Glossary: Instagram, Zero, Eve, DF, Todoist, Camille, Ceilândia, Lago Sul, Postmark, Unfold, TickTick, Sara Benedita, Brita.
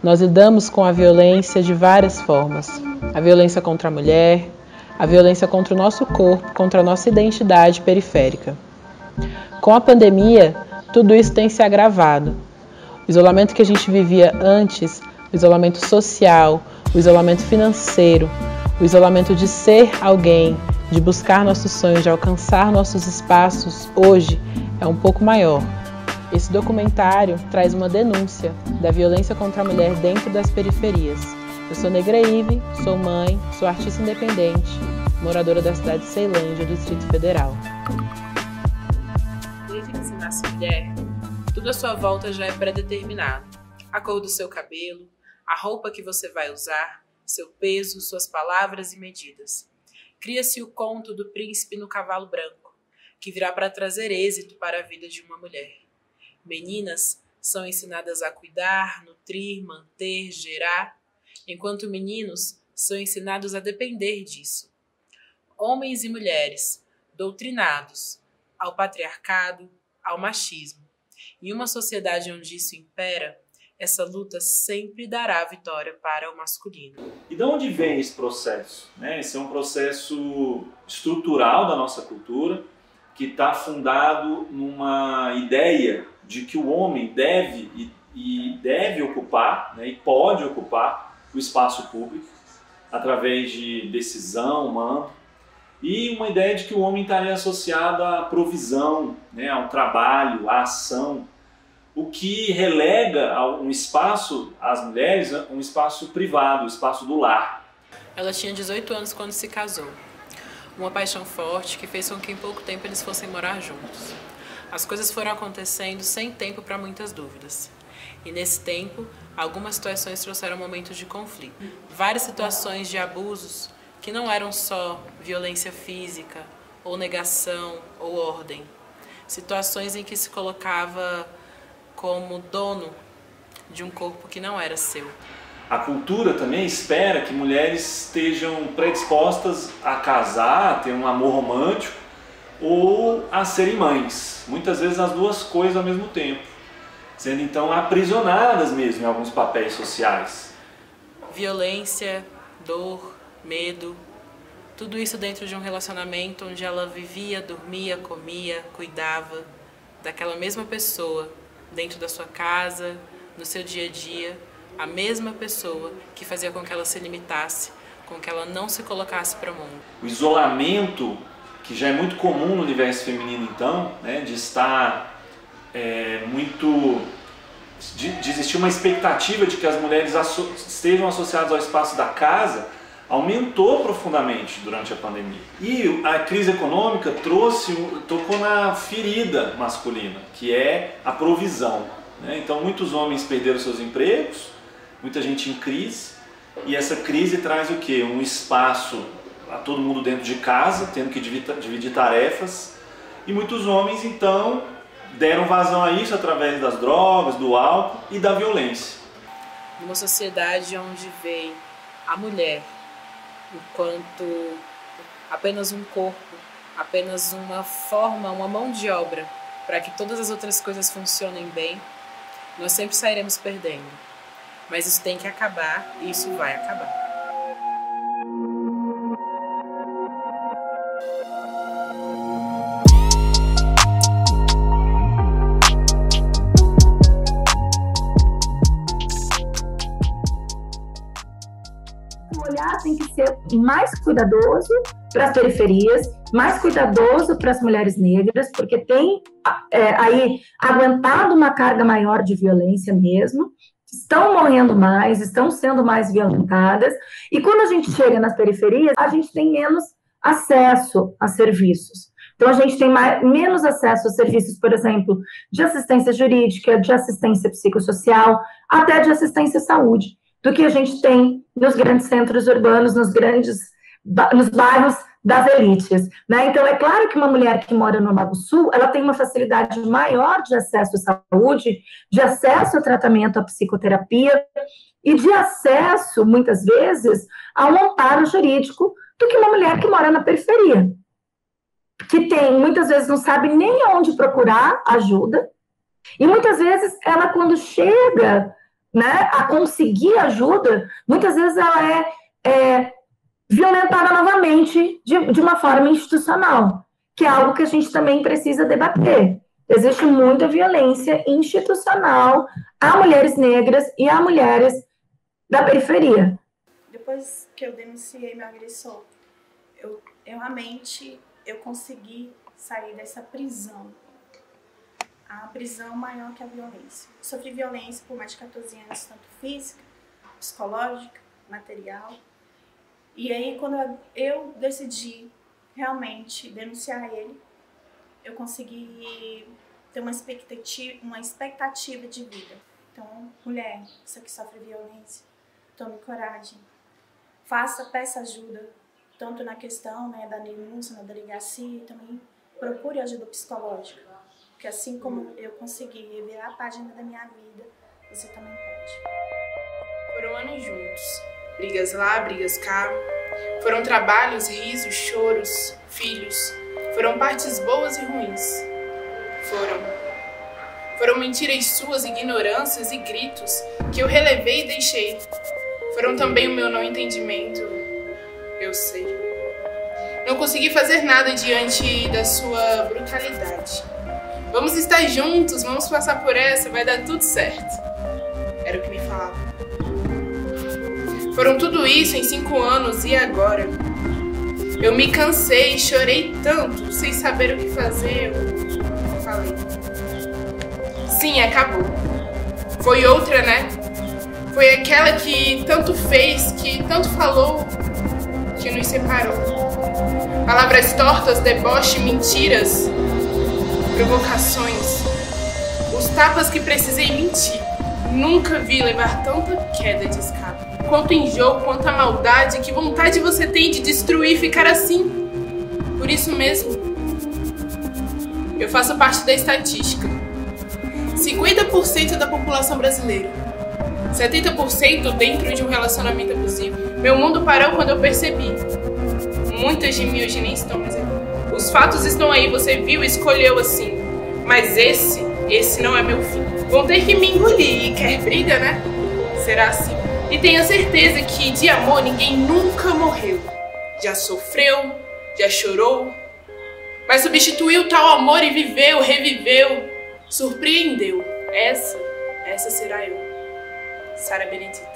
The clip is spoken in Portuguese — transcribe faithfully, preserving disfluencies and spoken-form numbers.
Nós lidamos com a violência de várias formas. A violência contra a mulher, a violência contra o nosso corpo, contra a nossa identidade periférica. Com a pandemia, tudo isso tem se agravado. O isolamento que a gente vivia antes, o isolamento social, o isolamento financeiro, o isolamento de ser alguém, de buscar nossos sonhos, de alcançar nossos espaços, hoje é um pouco maior. Esse documentário traz uma denúncia da violência contra a mulher dentro das periferias. Eu sou Negra Eve, sou mãe, sou artista independente, moradora da cidade de Ceilândia, do Distrito Federal. Desde que se nasce mulher, tudo à sua volta já é pré-determinado. A cor do seu cabelo, a roupa que você vai usar, seu peso, suas palavras e medidas. Cria-se o conto do príncipe no cavalo branco, que virá para trazer êxito para a vida de uma mulher. Meninas são ensinadas a cuidar, nutrir, manter, gerar, enquanto meninos são ensinados a depender disso. Homens e mulheres, doutrinados ao patriarcado, ao machismo. Em uma sociedade onde isso impera, essa luta sempre dará vitória para o masculino. E de onde vem esse processo? Né? Esse é um processo estrutural da nossa cultura, que está fundado numa ideia de que o homem deve e, e deve ocupar, né, e pode ocupar, o espaço público, através de decisão humana, e uma ideia de que o homem estaria associado à provisão, né, ao trabalho, à ação, o que relega um espaço, às mulheres, um espaço privado, o espaço do lar. Ela tinha dezoito anos quando se casou, uma paixão forte que fez com que em pouco tempo eles fossem morar juntos. As coisas foram acontecendo sem tempo para muitas dúvidas. E nesse tempo, algumas situações trouxeram momentos de conflito. Várias situações de abusos que não eram só violência física, ou negação, ou ordem. Situações em que se colocava como dono de um corpo que não era seu. A cultura também espera que mulheres estejam predispostas a casar, a ter um amor romântico, ou a serem mães. Muitas vezes as duas coisas ao mesmo tempo. Sendo então aprisionadas mesmo em alguns papéis sociais. Violência, dor, medo, tudo isso dentro de um relacionamento onde ela vivia, dormia, comia, cuidava daquela mesma pessoa, dentro da sua casa, no seu dia a dia, a mesma pessoa que fazia com que ela se limitasse, com que ela não se colocasse para o mundo. O isolamento, que já é muito comum no universo feminino então, né, de estar... É muito de, de existir uma expectativa de que as mulheres asso, estejam associadas ao espaço da casa, aumentou profundamente durante a pandemia. E a crise econômica trouxe, tocou na ferida masculina, que é a provisão, né? Então muitos homens perderam seus empregos, muita gente em crise, e essa crise traz o quê? Um espaço a todo mundo dentro de casa, tendo que dividir, dividir tarefas, e muitos homens então deram vazão a isso através das drogas, do álcool e da violência. Numa sociedade onde vê a mulher enquanto apenas um corpo, apenas uma forma, uma mão de obra, para que todas as outras coisas funcionem bem, nós sempre sairemos perdendo. Mas isso tem que acabar e isso vai acabar. Tem que ser mais cuidadoso para as periferias, mais cuidadoso para as mulheres negras, porque tem é, aí aguentado uma carga maior de violência mesmo, estão morrendo mais, estão sendo mais violentadas, e quando a gente chega nas periferias, a gente tem menos acesso a serviços. Então, a gente tem mais, menos acesso a serviços, por exemplo, de assistência jurídica, de assistência psicossocial, até de assistência à saúde, do que a gente tem nos grandes centros urbanos, nos grandes, nos bairros das elites, né? Então, é claro que uma mulher que mora no Lago Sul, ela tem uma facilidade maior de acesso à saúde, de acesso ao tratamento, à psicoterapia e de acesso, muitas vezes, a um amparo jurídico do que uma mulher que mora na periferia, que tem, muitas vezes, não sabe nem onde procurar ajuda, e muitas vezes ela, quando chega né, a conseguir ajuda, muitas vezes ela é, é violentada novamente de, de uma forma institucional, que é algo que a gente também precisa debater. Existe muita violência institucional a mulheres negras e a mulheres da periferia. Depois que eu denunciei meu agressor, eu, eu realmente eu consegui sair dessa prisão. A prisão maior que a violência. Sofri violência por mais de quatorze anos, tanto física, psicológica, material. E aí, quando eu, eu decidi realmente denunciar ele, eu consegui ter uma expectativa, uma expectativa de vida. Então, mulher, você que sofre violência, tome coragem. Faça, peça ajuda, tanto na questão, né, da denúncia, na delegacia, também procure ajuda psicológica. Porque assim como eu consegui revirar a página da minha vida, você também pode. Foram anos juntos, brigas lá, brigas cá. Foram trabalhos, risos, choros, filhos. Foram partes boas e ruins. Foram. Foram mentiras suas, ignorâncias e gritos que eu relevei e deixei. Foram também o meu não entendimento. Eu sei. Não consegui fazer nada diante da sua brutalidade. Vamos estar juntos, vamos passar por essa, vai dar tudo certo. Era o que me falava. Foram tudo isso em cinco anos e agora? Eu me cansei, chorei tanto, sem saber o que fazer, eu falei. Sim, acabou. Foi outra, né? Foi aquela que tanto fez, que tanto falou, que nos separou. Palavras tortas, deboche, mentiras. Provocações, os tapas que precisei mentir, nunca vi levar tanta queda de escada. Quanto enjoo, quanta maldade, que vontade você tem de destruir e ficar assim. Por isso mesmo, eu faço parte da estatística. cinquenta por cento da população brasileira, setenta por cento dentro de um relacionamento abusivo. Meu mundo parou quando eu percebi. Muitas de mim hoje nem estão mais aqui. Os fatos estão aí, você viu, escolheu assim. Mas esse, esse não é meu fim. Vão ter que me engolir e quer briga, né? Será assim. E tenho certeza que de amor ninguém nunca morreu. Já sofreu, já chorou. Mas substituiu tal amor e viveu, reviveu. Surpreendeu. Essa, essa será eu. Sara Benedita.